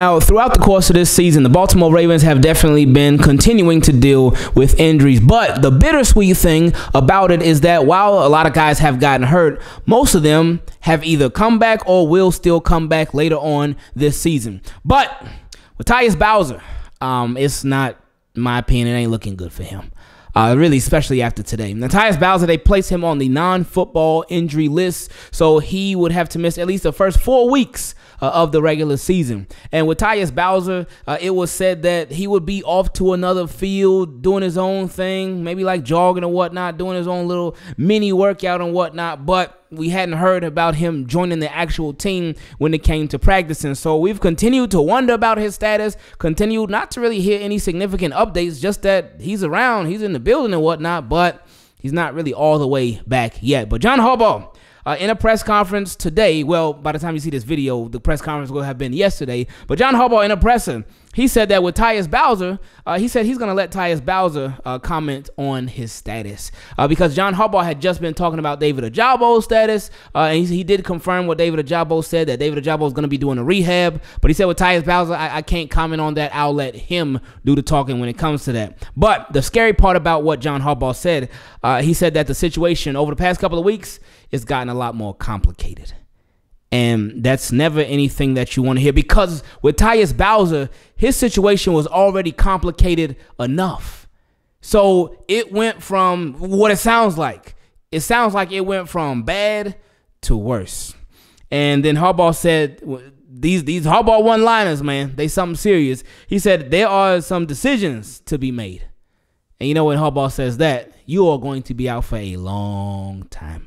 Now, throughout the course of this season, the Baltimore Ravens have definitely been continuing to deal with injuries. But the bittersweet thing about it is that while a lot of guys have gotten hurt, most of them have either come back or will still come back later on this season. But with Tyus Bowser, it's not, in my opinion, it ain't looking good for him. Really, especially after today. Now, Tyus Bowser, they placed him on the non-football injury list, so he would have to miss at least the first 4 weeks of the regular season. And with Tyus Bowser, it was said that he would be off to another field doing his own thing, maybe like jogging or whatnot, doing his own little mini workout and whatnot, but we hadn't heard about him joining the actual team when it came to practicing. So we've continued to wonder about his status, continued not to really hear any significant updates, just that he's around, he's in the building and whatnot, but he's not really all the way back yet. But John Harbaugh, in a press conference today, well, by the time you see this video, the press conference will have been yesterday, but John Harbaugh in a presser, he said that with Tyus Bowser, he said he's going to let Tyus Bowser comment on his status because John Harbaugh had just been talking about David Ajabo's status, and he did confirm what David Ajabo said, that David Ajabo is going to be doing a rehab, but he said with Tyus Bowser, I can't comment on that. I'll let him do the talking when it comes to that. But the scary part about what John Harbaugh said, he said that the situation over the past couple of weeks has gotten a lot more complicated. And that's never anything that you want to hear, because with Tyus Bowser, his situation was already complicated enough. So it went from what it sounds like. It sounds like it went from bad to worse. And then Harbaugh said, these Harbaugh one-liners, man, they something serious. He said, there are some decisions to be made. And you know, when Harbaugh says that, you are going to be out for a long time.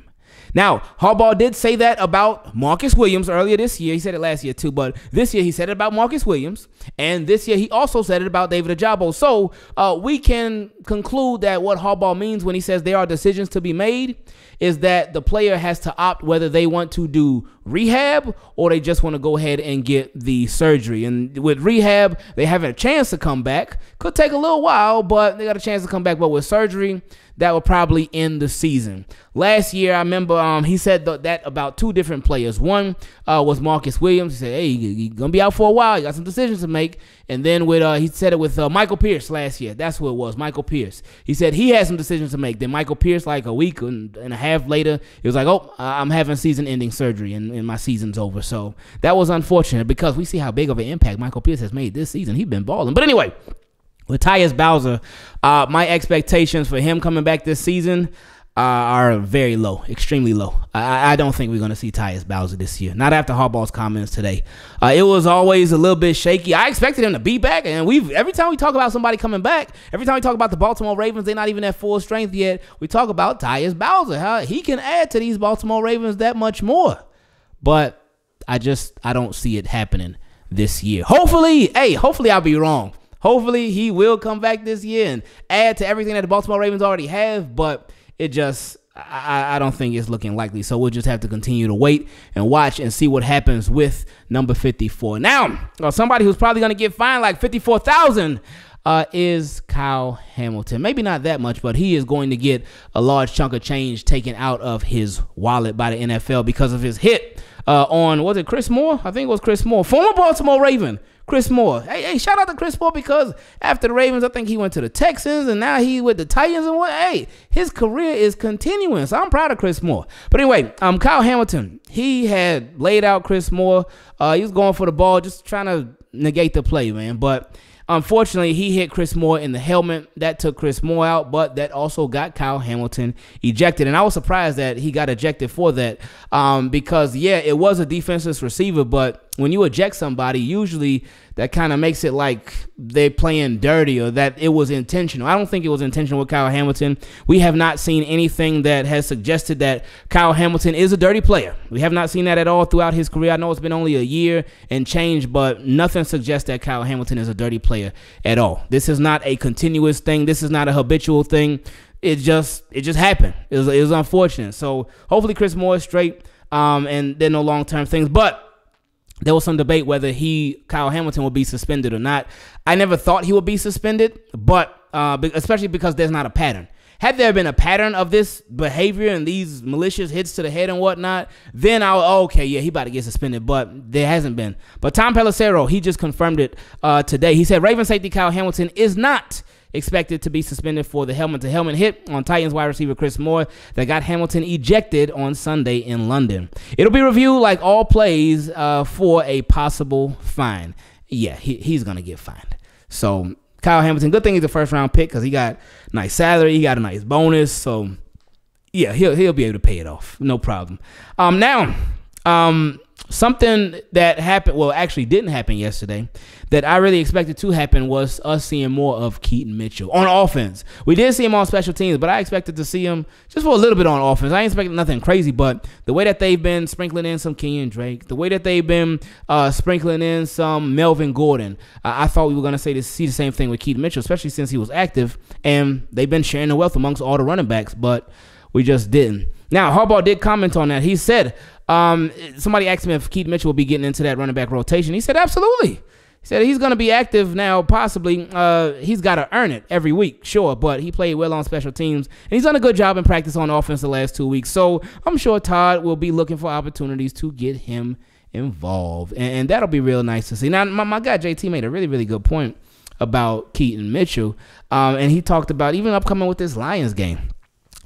Now, Harbaugh did say that about Marcus Williams earlier this year. He said it last year too, but this year he said it about Marcus Williams, and this year he also said it about David Ajabo. So we can conclude that what Harbaugh means when he says there are decisions to be made is that the player has to opt whether they want to do rehab or they just want to go ahead and get the surgery. And with rehab, they have a chance to come back. Could take a little while, but they got a chance to come back. But with surgery, that would probably end the season. Last year, I remember he said that about two different players. One was Marcus Williams. He said, hey, you're going to be out for a while. You got some decisions to make. And then with he said it with Michael Pierce last year. That's what it was, Michael Pierce. He said he had some decisions to make. Then Michael Pierce, like a week and a half later, it was like, oh, I'm having season-ending surgery and my season's over. So that was unfortunate because we see how big of an impact Michael Pierce has made this season. He's been balling. But anyway, with Tyus Bowser, my expectations for him coming back this season are very low, extremely low. I don't think we're going to see Tyus Bowser this year, not after Harbaugh's comments today. It was always a little bit shaky. I expected him to be back, and every time we talk about somebody coming back, every time we talk about the Baltimore Ravens, they're not even at full strength yet, we talk about Tyus Bowser, how he can add to these Baltimore Ravens that much more. But I don't see it happening this year. Hopefully, hey, hopefully I'll be wrong. Hopefully he will come back this year and add to everything that the Baltimore Ravens already have, but it just, I don't think it's looking likely. So we'll just have to continue to wait and watch and see what happens with number 54. Now, somebody who's probably going to get fined like $54,000 is Kyle Hamilton. Maybe not that much, but he is going to get a large chunk of change taken out of his wallet by the NFL because of his hit on, was it Chris Moore? I think it was Chris Moore, former Baltimore Raven. Chris Moore. Hey, shout out to Chris Moore, because after the Ravens, I think he went to the Texans, and now he with the Titans and what? Hey, his career is continuing, so I'm proud of Chris Moore. But anyway, Kyle Hamilton, he had laid out Chris Moore. He was going for the ball, just trying to negate the play, man. But unfortunately, he hit Chris Moore in the helmet. That took Chris Moore out, but that also got Kyle Hamilton ejected. And I was surprised that he got ejected for that because, yeah, it was a defenseless receiver, but when you eject somebody, usually that kind of makes it like they're playing dirty or that it was intentional. I don't think it was intentional with Kyle Hamilton. We have not seen anything that has suggested that Kyle Hamilton is a dirty player. We have not seen that at all throughout his career. I know it's been only a year and change, but nothing suggests that Kyle Hamilton is a dirty player at all. This is not a continuous thing. This is not a habitual thing. It just happened. It was unfortunate. So hopefully Chris Moore is straight and there are no long-term things. But there was some debate whether Kyle Hamilton would be suspended or not. I never thought he would be suspended, but especially because there's not a pattern. Had there been a pattern of this behavior and these malicious hits to the head and whatnot, then I would, oh, okay, yeah, he about to get suspended, but there hasn't been. But Tom Pelissero, he just confirmed it today. He said Ravens safety Kyle Hamilton is not expected to be suspended for the helmet-to-helmet hit on Titans wide receiver Chris Moore that got Hamilton ejected on Sunday in London. It'll be reviewed like all plays for a possible fine. Yeah, he's going to get fined. So Kyle Hamilton, good thing he's a first-round pick because he got a nice salary. He got a nice bonus. So, yeah, he'll be able to pay it off. No problem. Something that happened, well, actually didn't happen yesterday, that I really expected to happen was us seeing more of Keaton Mitchell on offense. We did see him on special teams, but I expected to see him just for a little bit on offense. I ain't expecting nothing crazy, but the way that they've been sprinkling in some Kenyon Drake, the way that they've been sprinkling in some Melvin Gordon, I thought we were going to see the same thing with Keaton Mitchell, especially since he was active, and they've been sharing the wealth amongst all the running backs, but we just didn't. Now, Harbaugh did comment on that. He said, somebody asked me if Keaton Mitchell will be getting into that running back rotation. He said, absolutely. He said he's going to be active now, possibly. He's got to earn it every week, sure, but he played well on special teams, and he's done a good job in practice on offense the last 2 weeks. So I'm sure Todd will be looking for opportunities to get him involved, and that'll be real nice to see. Now, my guy JT made a really, really good point about Keaton Mitchell, and he talked about even upcoming with this Lions game,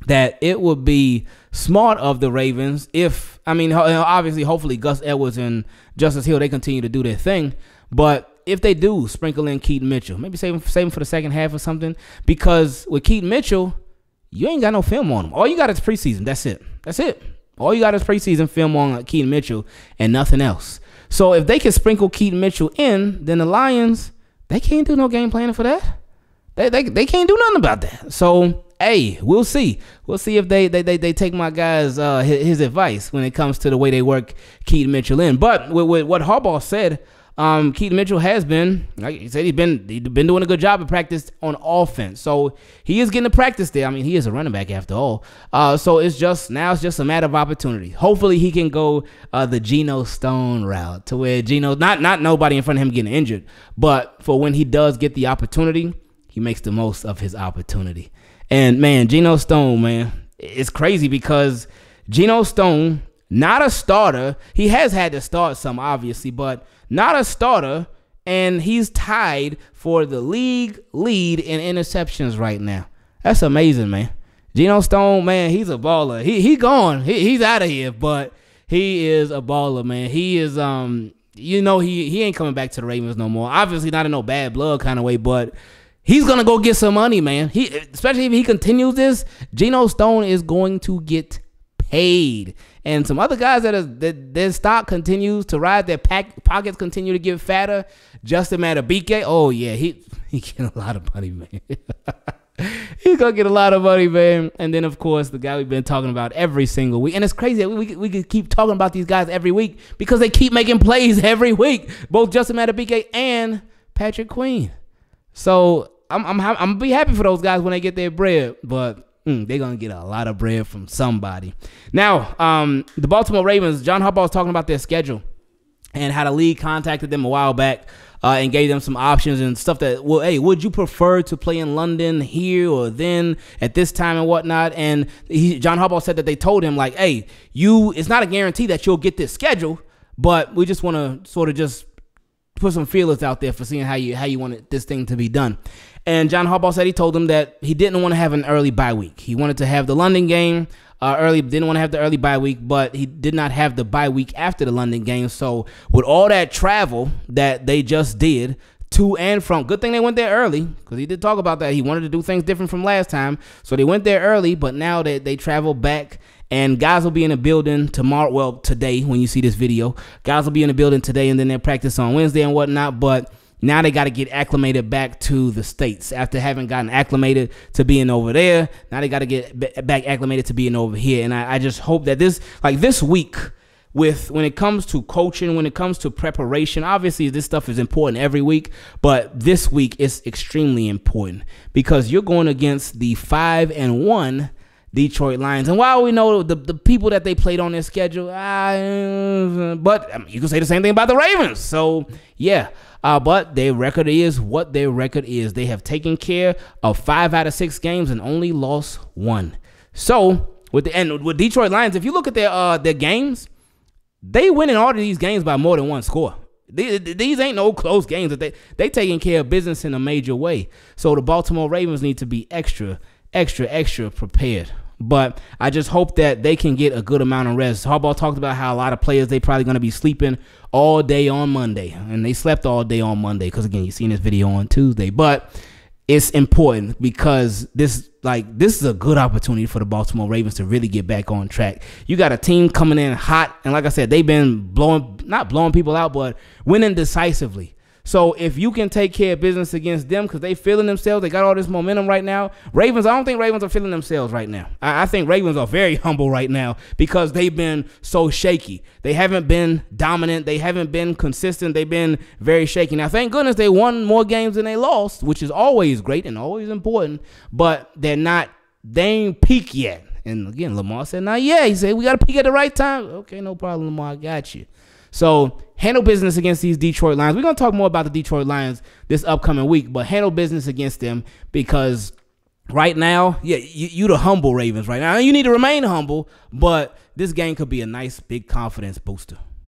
that it would be smart of the Ravens if, I mean, obviously, hopefully Gus Edwards and Justice Hill, they continue to do their thing. But if they do sprinkle in Keaton Mitchell, maybe save him for the second half or something, because with Keaton Mitchell, you ain't got no film on him. All you got is preseason. That's it. That's it. All you got is preseason film on Keaton Mitchell and nothing else. So if they can sprinkle Keaton Mitchell in, then the Lions, they can't do no game planning for that. They can't do nothing about that. So, hey, we'll see. We'll see if they take my guys his advice when it comes to the way they work Keaton Mitchell in. But with what Harbaugh said, Keaton Mitchell has been, like he said, he's been doing a good job of practice on offense. So he is getting the practice there. I mean, he is a running back after all. So it's just a matter of opportunity. Hopefully he can go the Geno Stone route to where Geno, not nobody in front of him getting injured, but for when he does get the opportunity, he makes the most of his opportunity. And, man, Geno Stone, man, it's crazy because Geno Stone, not a starter. He has had to start some, obviously, but not a starter, and he's tied for the league lead in interceptions right now. That's amazing, man. Geno Stone, man, he's a baller. He gone. He's out of here, but he is a baller, man. He is, you know, he ain't coming back to the Ravens no more. Obviously not in no bad blood kind of way, but he's going to go get some money, man. Especially if he continues this, Geno Stone is going to get paid. And some other guys that their stock continues to rise, their pockets continue to get fatter. Justin Matabike, oh, yeah, he getting a lot of money, man. He's going to get a lot of money, man. And then, of course, the guy we've been talking about every single week. And it's crazy that we could keep talking about these guys every week because they keep making plays every week, both Justin Matabike and Patrick Queen. So I'm be happy for those guys when they get their bread, but they're going to get a lot of bread from somebody. Now, the Baltimore Ravens, John Harbaugh was talking about their schedule and how the league contacted them a while back and gave them some options and stuff that, well, hey, would you prefer to play in London here or then at this time and whatnot? And John Harbaugh said that they told him, like, hey, it's not a guarantee that you'll get this schedule, but we just want to sort of just put some feelers out there for seeing how you wanted this thing to be done. And John Harbaugh said he told him that he didn't want to have an early bye week. He wanted to have the London game early, didn't want to have the early bye week, but he did not have the bye week after the London game. So with all that travel that they just did to and from, good thing they went there early because he did talk about that. He wanted to do things different from last time. So they went there early, but now they travel back. And guys will be in the building tomorrow. Well, today when you see this video, guys will be in the building today, and then they'll practice on Wednesday and whatnot. But now they got to get acclimated back to the States after having gotten acclimated to being over there. Now they got to get back acclimated to being over here. And I just hope that this week, when it comes to coaching, when it comes to preparation, obviously this stuff is important every week, but this week it's extremely important because you're going against the 5-1. Detroit Lions. And while we know the people that they played on their schedule, but I mean, you can say the same thing about the Ravens. So, yeah. But their record is what their record is. They have taken care of 5 out of 6 games and only lost 1. So, with Detroit Lions, if you look at their games, they win in all of these games by more than 1 score. These ain't no close games. They taking care of business in a major way. So the Baltimore Ravens need to be extra prepared. But I just hope that they can get a good amount of rest. Harbaugh talked about how a lot of players, they probably going to be sleeping all day on Monday. And they slept all day on Monday because, again, you've seen this video on Tuesday. But it's important because this is a good opportunity for the Baltimore Ravens to really get back on track. You got a team coming in hot. And like I said, they've been not blowing people out, but winning decisively. So if you can take care of business against them because they feeling themselves, they got all this momentum right now. Ravens, I don't think Ravens are feeling themselves right now. I think Ravens are very humble right now because they've been so shaky. They haven't been dominant. They haven't been consistent. They've been very shaky. Now, thank goodness they won more games than they lost, which is always great and always important, but they ain't peak yet. And again, Lamar said, he said, we got to peak at the right time. Okay, no problem, Lamar, I got you. So handle business against these Detroit Lions. We're going to talk more about the Detroit Lions this upcoming week, but handle business against them because right now, you the humble Ravens right now. You need to remain humble, but this game could be a nice big confidence booster.